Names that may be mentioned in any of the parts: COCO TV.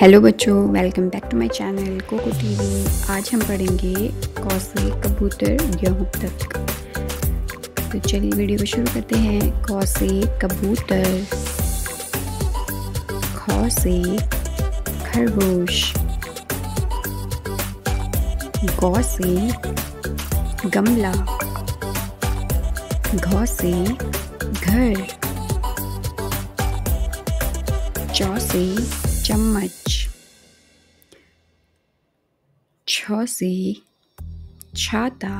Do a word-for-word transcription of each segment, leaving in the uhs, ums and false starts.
Hello बच्चों, welcome back to my channel coco TV. आज हम पढ़ेंगे क से कबूतर गेहूं तक। तो चलिए वीडियो को शुरू करते हैं। क से कबूतर, ख से खरगोश, ग से गमला, घ से घर, च से चम्मच, छ से छाता,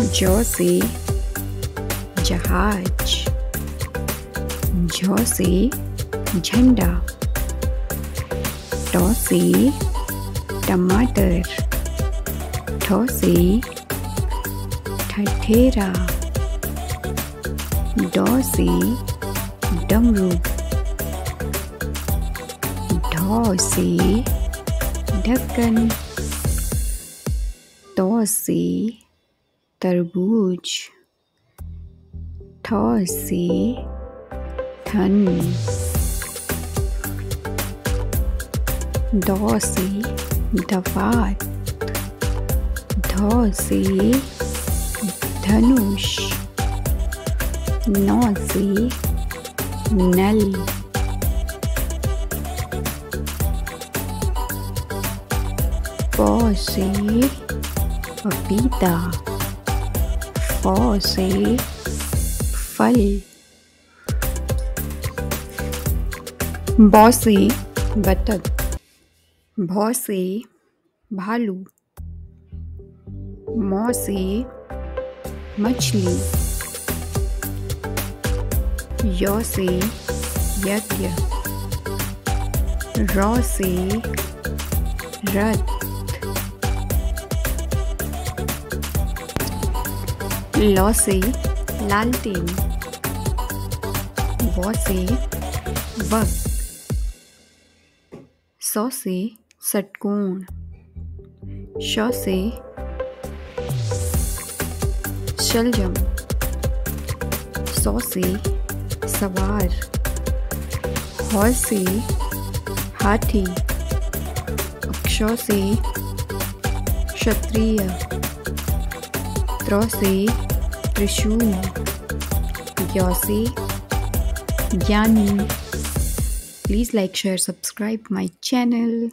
ज से जहाज, झ से झंडा, ट से टमाटर, ठ से ठठेरा, ड से डमरू, ढ से ढक्कन, त से तरबूज, ठ से ठन, द से दफात, ध से धनुष, न से नल, प से पपीता, फ से फल, ब से बतख, भ से भालू, म से मछली, य से यज्ञ, र से रथ, ल से लालटेन, व से वक्त, स से षटकोण, श से शलजम, स से सवार, ह से हाथी, क्ष से क्षत्रिय, त्र से त्रिशूल, ज्ञ से ज्ञानी। Please like share subscribe my channel.